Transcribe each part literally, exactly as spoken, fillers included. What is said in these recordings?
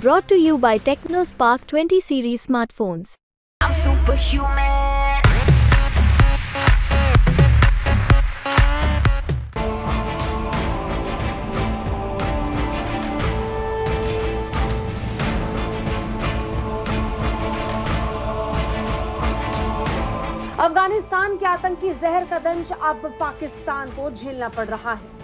brought to you by TechnoSpark twenty series smartphones. I'm superhuman. Afghanistan के आतंकी जहर का दंश अब पाकिस्तान को झेलना पड़ रहा है।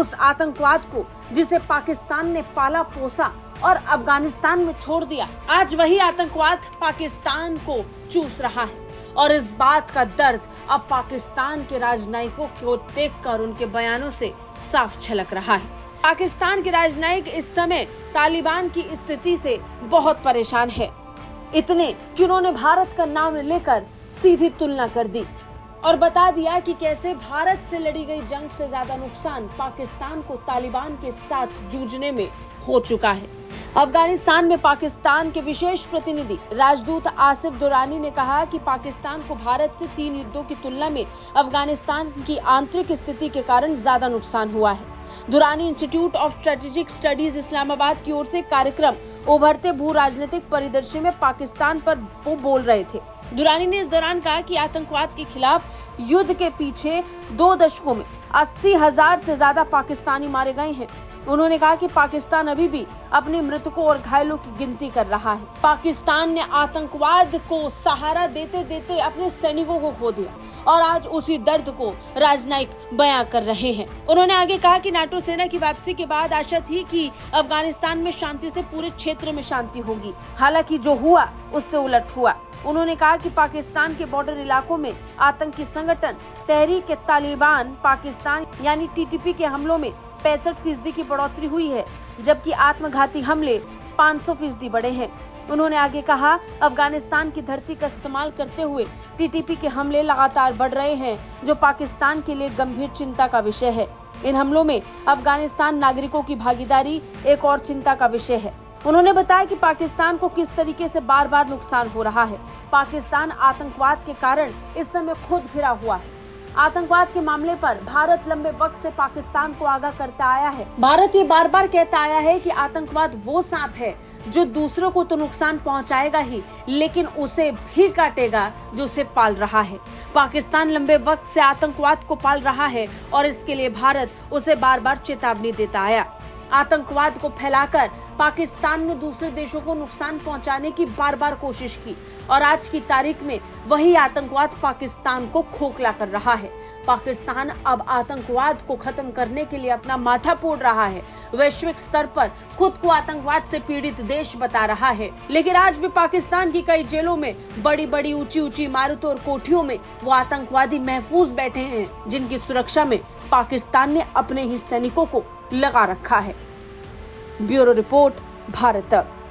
उस आतंकवाद को जिसे पाकिस्तान ने पाला पोसा और अफगानिस्तान में छोड़ दिया, आज वही आतंकवाद पाकिस्तान को चूस रहा है। और इस बात का दर्द अब पाकिस्तान के राजनयिकों को देखकर उनके बयानों से साफ झलक रहा है। पाकिस्तान के राजनयिक इस समय तालिबान की स्थिति से बहुत परेशान है, इतने कि उन्होंने भारत का नाम लेकर सीधी तुलना कर दी और बता दिया कि कैसे भारत से लड़ी गई जंग से ज्यादा नुकसान पाकिस्तान को तालिबान के साथ जूझने में हो चुका है। अफगानिस्तान में पाकिस्तान के विशेष प्रतिनिधि राजदूत आसिफ दुरानी ने कहा कि पाकिस्तान को भारत से तीन युद्धों की तुलना में अफगानिस्तान की आंतरिक स्थिति के कारण ज्यादा नुकसान हुआ है। Durrani institute of strategic studies Islamabad की ओर से कार्यक्रम उभरते भू राजनीतिक परिदृश्य में पाकिस्तान पर वो बोल रहे थे। दुरानी ने इस दौरान कहा कि आतंकवाद के खिलाफ युद्ध के पीछे दो दशकों में अस्सी हजार से ज्यादा पाकिस्तानी मारे गए हैं। उन्होंने कहा कि पाकिस्तान अभी भी अपने मृतकों और घायलों की गिनती कर रहा है। पाकिस्तान ने आतंकवाद को सहारा देते देते अपने सैनिकों को खो दिया और आज उसी दर्द को राजनयिक बयां कर रहे हैं। उन्होंने आगे कहा कि नाटो सेना की वापसी के बाद आशा थी कि अफगानिस्तान में शांति से पूरे क्षेत्र में शांति होगी, हालांकि जो हुआ उससे उलट हुआ। उन्होंने कहा कि पाकिस्तान के बॉर्डर इलाकों में आतंकी संगठन तहरीक-ए-तालिबान पाकिस्तान यानी टी टी पी के हमलों में पैंसठ फीसदी की बढ़ोतरी हुई है, जबकि आत्मघाती हमले पाँच सौ फीसदी बढ़े हैं। उन्होंने आगे कहा, अफगानिस्तान की धरती का इस्तेमाल करते हुए टी टी पी के हमले लगातार बढ़ रहे हैं, जो पाकिस्तान के लिए गंभीर चिंता का विषय है। इन हमलों में अफगानिस्तान नागरिकों की भागीदारी एक और चिंता का विषय है। उन्होंने बताया कि पाकिस्तान को किस तरीके से बार बार नुकसान हो रहा है। पाकिस्तान आतंकवाद के कारण इस समय खुद घिरा हुआ है। आतंकवाद के मामले पर भारत लंबे वक्त से पाकिस्तान को आगाह करता आया है। भारत ये बार बार कहता आया है कि आतंकवाद वो सांप है जो दूसरों को तो नुकसान पहुंचाएगा ही, लेकिन उसे भी काटेगा जो उसे पाल रहा है। पाकिस्तान लंबे वक्त से आतंकवाद को पाल रहा है और इसके लिए भारत उसे बार बार चेतावनी देता आया। आतंकवाद को फैलाकर पाकिस्तान ने दूसरे देशों को नुकसान पहुंचाने की बार बार कोशिश की और आज की तारीख में वही आतंकवाद पाकिस्तान को खोखला कर रहा है। पाकिस्तान अब आतंकवाद को खत्म करने के लिए अपना माथा फोड़ रहा है, वैश्विक स्तर पर खुद को आतंकवाद से पीड़ित देश बता रहा है, लेकिन आज भी पाकिस्तान की कई जेलों में, बड़ी बड़ी ऊंची ऊंची इमारतों और कोठियों में वो आतंकवादी महफूज बैठे हैं, जिनकी सुरक्षा में पाकिस्तान ने अपने ही सैनिकों को लगा रखा है। ब्यूरो रिपोर्ट, भारत तक।